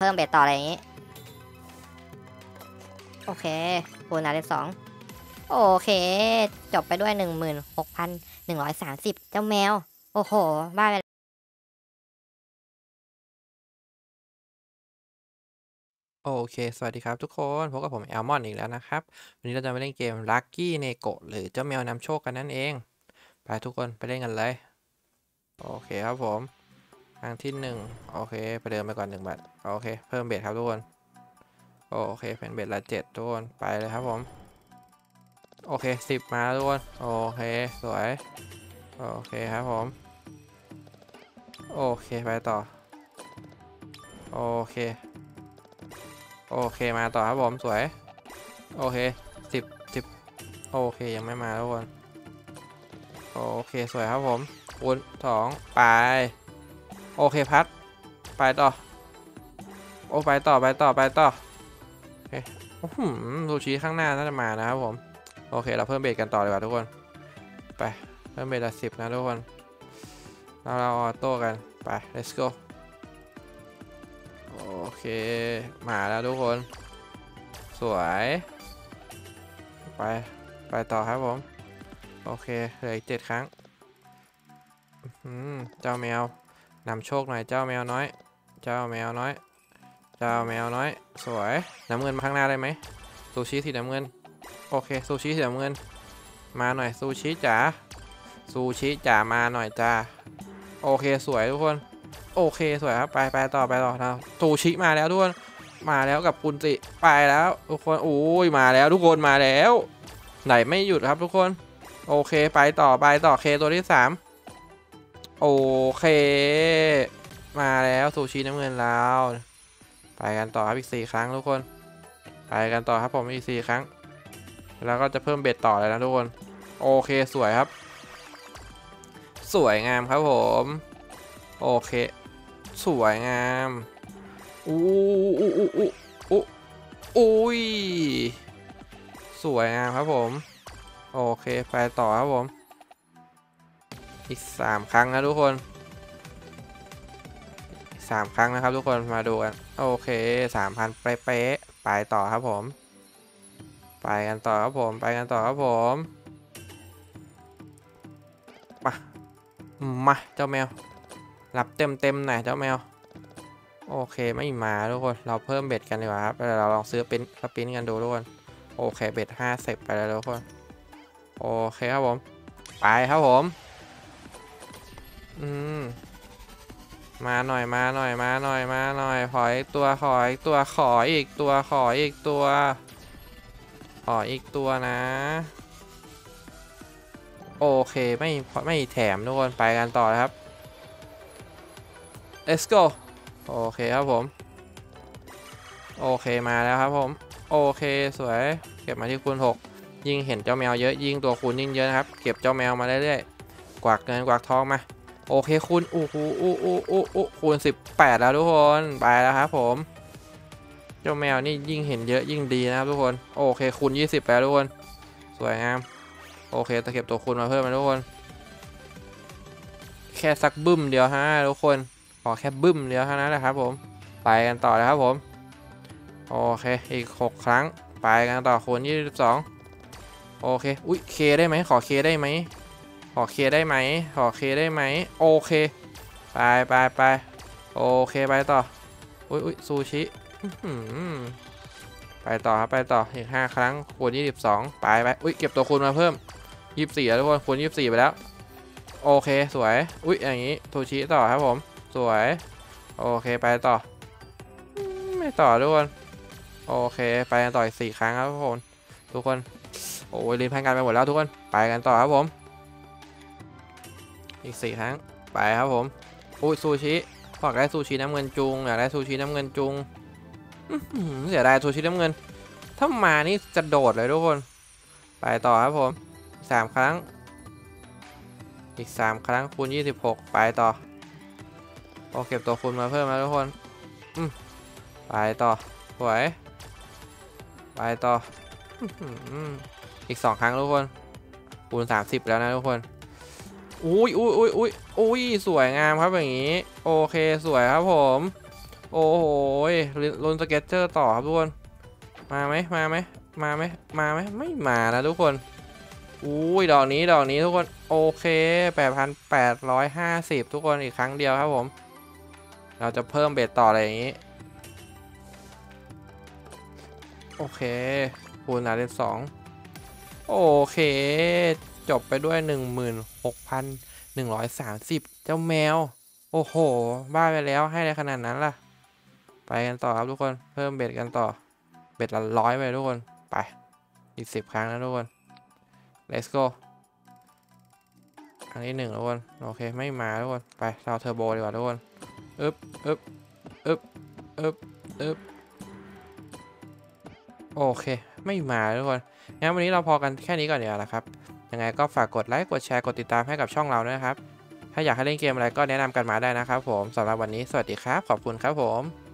เพิ่มเบ็ดต่ออะไรอย่างนี้โอเคคูณหาร12โอเคจบไปด้วย 16,130 เจ้าแมวโอ้โหบ้าไปโอเคสวัสดีครับทุกคนพบกับผมแอลมอนอีกแล้วนะครับวันนี้เราจะมาเล่นเกม Lucky Neko หรือเจ้าแมวนำโชคกันนั่นเองไปทุกคนไปเล่นกันเลยโอเคครับผมทางที่1โอเคไปเดินไปก่อน1 บาทโอเคเพิ่มเบ็ดครับทุกคนโอเคเป็นเบ็ดละ7ทุกคนไปเลยครับผมโอเค10มาทุกคนโอเคสวยโอเคครับผมโอเคไปต่อโอเคมาต่อครับผมสวยโอเค10โอเคยังไม่มาทุกคนโอเคสวยครับผมคูณ2ไปโอเคพัดไปต่อโอ้ไปต่อโอเคดูชี้ข้างหน้าน่าจะมานะครับผมโอเคเราเพิ่มเบรกกันต่อเลยว่ะทุกคนไปเพิ่มเบรกละ10นะทุกคนเราออโต้กันไป let's go โอเคมาแล้วทุกคนสวยไปต่อครับผมโอเคเหลืออีก7 ครั้งเจ้าแมวนำโชคหน่อยเจ้าแมวน้อยสวยน้ำเงินมาข้างหน้าได้ไหมซูชิสีน้ำเงินโอเคซูชิสีน้ำเงินมาหน่อยซูชิจ๋ามาหน่อยจ้าโอเคสวยทุกคนโอเคสวยครับไปต่อนะซูชิมาแล้วทุกคนมาแล้วกับคุณจิไปแล้วทุกคนโอ้ยมาแล้วทุกคนมาแล้วไหนไม่หยุดครับทุกคนโอเคไปต่อเคตัวที่3โอเคมาแล้วซูชิน้ำเงินเราไปกันต่อครับอีก4 ครั้งทุกคนไปกันต่อครับผมอีก4 ครั้งแล้วก็จะเพิ่มเบ็ดต่อเลยนะทุกคนโอเคสวยครับสวยงามครับผมโอเคสวยงามอุ้ยสวยงามครับผมโอเคไปต่อครับผมอีก3 ครั้งนะทุกคน3 ครั้งนะครับทุกคนมาดูกันโอเค 3,000 เป๊ะไปต่อครับผมไปกันต่อครับผมมาเจ้าแมวรับเต็มหน่อยเจ้าแมวโอเคไม่มาทุกคนเราเพิ่มเบ็ดกันดีกว่าครับเราลองซื้อปิ้นกันดูทุกคนโอเคเบ็ด50ไปแล้วทุกคนโอเคครับผมไปครับผมมาหน่อยขออีกตัวนะโอเคไม่แถมทุกคนไปกันต่อครับ let's go โอเคครับผมโอเคมาแล้วครับผมโอเคสวยเก็บมาที่คูณ6ยิ่งเห็นเจ้าแมวเยอะยิ่งตัวคูณยิ่งเยอะนะครับเก็บเจ้าแมวมาเรื่อยๆกวักเงินกวักทองมาโอเคคูณคูณ18แล้วทุกคนไปแล้วครับผมเจ้าแมวนี่ยิ่งเห็นเยอะยิ่งดีนะครับทุกคนโอเคคูณ20ไปแล้วทุกคนสวยงามโอเคตะเก็บตัวคูณมาเพิ่มมาทุกคนแค่สักบึ้มเดียวฮะทุกคนขอแค่บึ้มเดียวเท่านั้นแหละครับผมไปกันต่อเลยครับผมโอเคอีก6 ครั้งไปกันต่อคูณ22โอเคอุ้ยเคได้ไหมขอเคได้ไหมโอเคไปโอเคไปต่ออุ้ยซูชิไปต่อครับไปต่ออีก5 ครั้งคูณ22ไปอุ้ยเก็บตัวคูณมาเพิ่ม24แล้วทุกคนคูณ24ไปแล้วโอเคสวยอุ้ยอย่างนี้ซูชิต่อครับผมสวยโอเคไปต่อไม่ต่อทุกคนโอเคไปกันต่ออีก4 ครั้งครับทุกคนโอ้ยลืมพันกันไปหมดแล้วทุกคนไปกันต่อครับผมอีก4 ครั้งไปครับผมอุ้ยซูชิอยากได้ซูชิน้ำเงินจุงเสียดายซูชิน้ำเงินถ้ามานี่จะโดดเลยทุกคนไปต่อครับผม3 ครั้งอีก3 ครั้งคูณ26ไปต่อโอเคเก็บตัวคูณมาเพิ่มแล้วทุกคนไปต่อสวยไปต่ออีก2 ครั้งทุกคนคูณ30แล้วนะทุกคนอุ้ยสวยงามครับอย่างนี้โอเคสวยครับผม โอ้โหลงสเก็ตเจอร์ต่อครับทุกคนมาไหมมาไหมมาไหมมาไหมไม่มานะทุกคนอุ้ยดอกนี้ดอกนี้ทุกคนโอเค 8,850 ทุกคนอีกครั้งเดียวครับผมเราจะเพิ่มเบ็ดต่ออะไรอย่างนี้โอเคคูณเลขสองโอเคจบไปด้วย 16,130 เจ้าแมวโอ้โหบ้าไปแล้วให้ได้ขนาดนั้นล่ะไปกันต่อครับทุกคนเพิ่มเบ็ดกันต่อเบ็ดละ100ไปทุกคนไปอีก10 ครั้งนะทุกคน let's go ครั้งที่1ทุกคนโอเคไม่มาทุกคนไปเราเทอร์โบดีกว่าทุกคนอึ๊บอึ๊บอึ๊บอึ๊บอึ๊บโอเคไม่มาทุกคนงั้นวันนี้เราพอกันแค่นี้ก่อนเดี๋ยวนะครับยังไงก็ฝากกดไลค์กดแชร์กดติดตามให้กับช่องเราด้วยนะครับถ้าอยากให้เล่นเกมอะไรก็แนะนำกันมาได้นะครับผมสำหรับวันนี้สวัสดีครับขอบคุณครับผม